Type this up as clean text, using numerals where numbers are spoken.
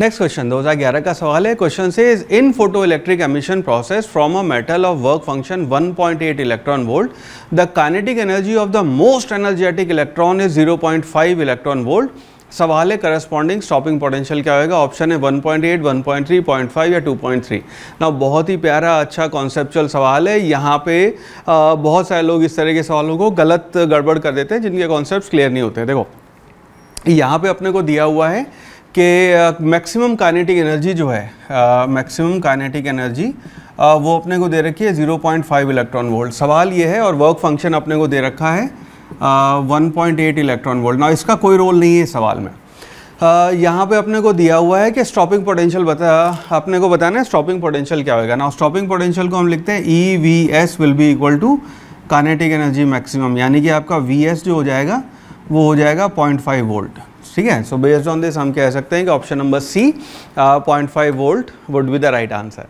Next question 2011 का सवाल है। क्वेश्चन से is in photoelectric emission process from a metal of work function 1.8 electron volt the kinetic energy of the most energetic electron is 0.5 electron volt. सवाल है corresponding stopping potential क्या होगा। Option है 1.8, 1.3, 0.5 या 2.3। ना बहुत ही प्यारा अच्छा कॉन्सेप्चुअल सवाल है। यहाँ पे बहुत सारे लोग इस तरह के सवालों को गलत गड़बड़ कर देते हैं जिनके कॉन्सेप्ट क्लियर नहीं होते। देखो यहाँ पे अपने को दिया हुआ है कि मैक्सिमम काइनेटिक एनर्जी जो है वो अपने को दे रखी है 0.5 इलेक्ट्रॉन वोल्ट। सवाल ये है और वर्क फंक्शन अपने को दे रखा है 1.8 इलेक्ट्रॉन वोल्ट। ना इसका कोई रोल नहीं है सवाल में। यहाँ पे अपने को दिया हुआ है कि स्टॉपिंग पोटेंशियल अपने को बताना है स्टॉपिंग पोटेंशियल क्या होगा। ना स्टॉपिंग पोटेंशियल को हम लिखते हैं EVS will be equal to kinetic energy maximum, यानी कि आपका VS जो हो जाएगा वो हो जाएगा 0.5 वोल्ट। ठीक है, सो बेस्ड ऑन दिस हम कह सकते हैं कि option number C 0.5 volt would be the right answer.